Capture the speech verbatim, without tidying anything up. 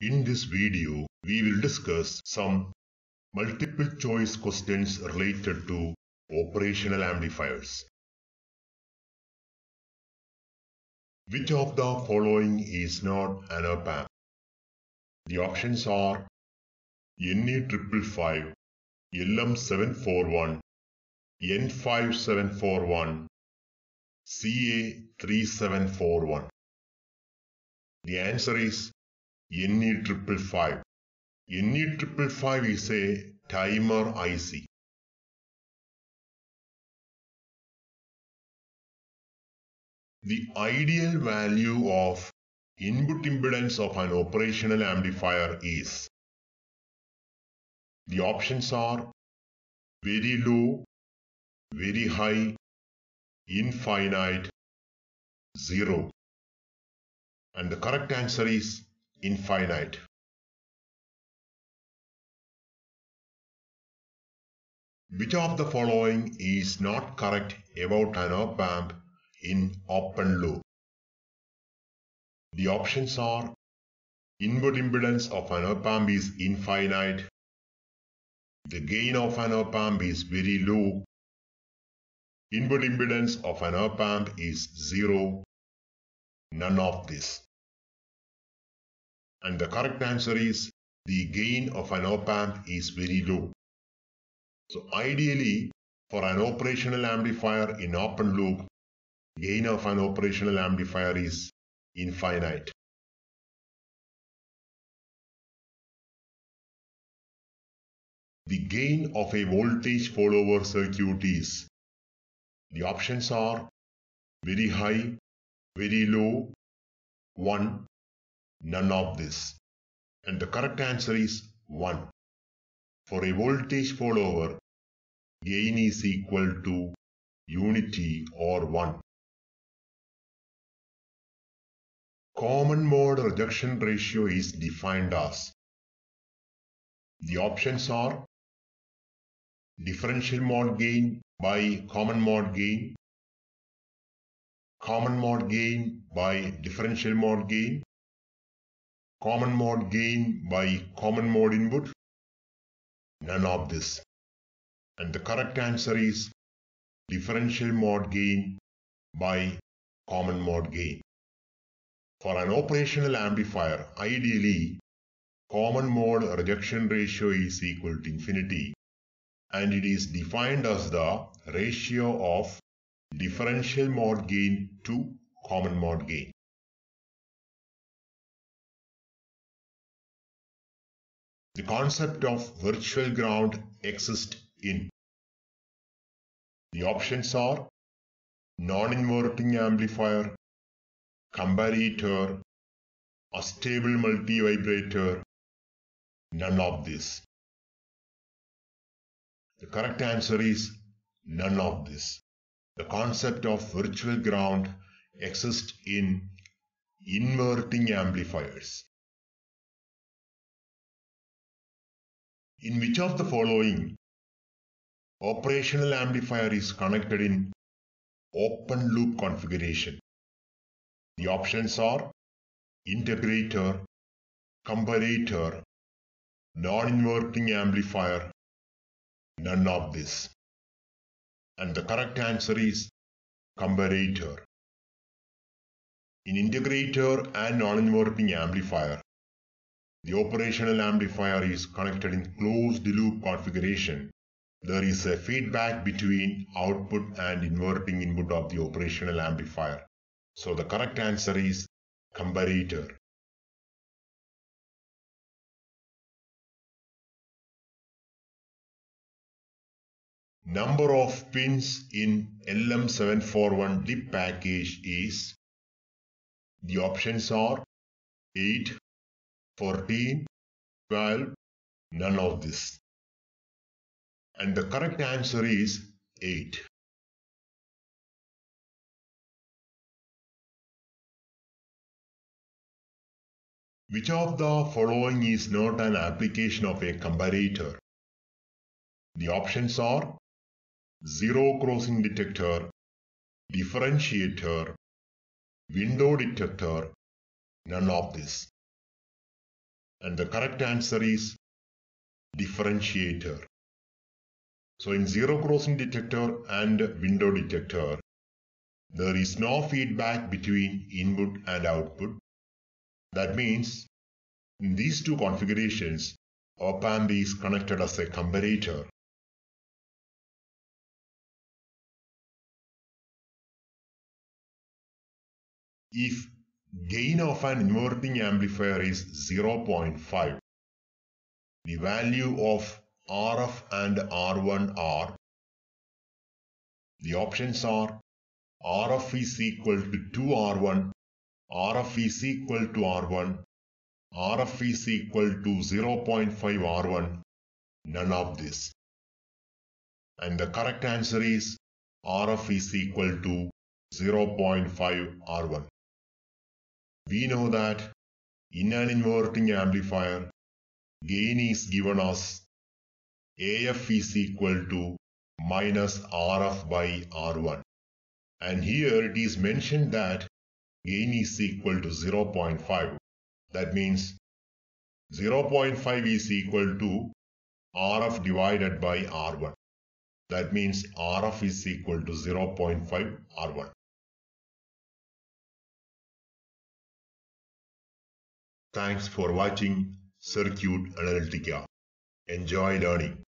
In this video, we will discuss some multiple choice questions related to operational amplifiers. Which of the following is not an op amp? The options are N E five five five, L M seven four one, N five seven four one, C A three seven four one. The answer is N E five five five. N E five five five is a timer I C. The ideal value of input impedance of an operational amplifier is. The options are very low, very high, infinite, zero. And the correct answer is infinite. Which of the following is not correct about an op amp in open loop? The options are input impedance of an op amp is infinite, the gain of an op amp is very low, input impedance of an op amp is zero, none of this. And the correct answer is the gain of an op amp is very low. So ideally, for an operational amplifier in open loop, gain of an operational amplifier is infinite. The gain of a voltage follower circuit is. The options are very high, very low, one. None of this. And the correct answer is one. For a voltage follower, gain is equal to unity or one. Common mode rejection ratio is defined as. The options are differential mode gain by common mode gain, common mode gain by differential mode gain, common mode gain by common mode input, none of this. And the correct answer is differential mode gain by common mode gain. For an operational amplifier, ideally, common mode rejection ratio is equal to infinity, and it is defined as the ratio of differential mode gain to common mode gain. The concept of virtual ground exists in. The options are non-inverting amplifier, comparator, a stable multivibrator, none of this. The correct answer is none of this. The concept of virtual ground exists in inverting amplifiers. In which of the following operational amplifier is connected in open loop configuration? The options are integrator, comparator, non-inverting amplifier, none of this. And the correct answer is comparator. In integrator and non-inverting amplifier, the operational amplifier is connected in closed loop configuration. There is a feedback between output and inverting input of the operational amplifier. So the correct answer is comparator. Number of pins in L M seven forty-one D I P package is. The options are eight. fourteen, twelve, none of this. And the correct answer is eight. Which of the following is not an application of a comparator? The options are zero crossing detector, differentiator, window detector, none of this. And the correct answer is differentiator. So in zero crossing detector and window detector, there is no feedback between input and output. That means in these two configurations, op-amp is connected as a comparator. If gain of an inverting amplifier is zero point five, the value of R F and R one are, the options are R F is equal to two R one, R F is equal to R one, R F is equal to zero point five R one, none of this. And the correct answer is R F is equal to zero point five R one. We know that in an inverting amplifier, gain is given as A F is equal to minus R F by R one. And here it is mentioned that gain is equal to zero point five. That means zero point five is equal to R F divided by R one. That means R F is equal to zero point five R one. Thanks for watching Circuits Analytica. Enjoy learning.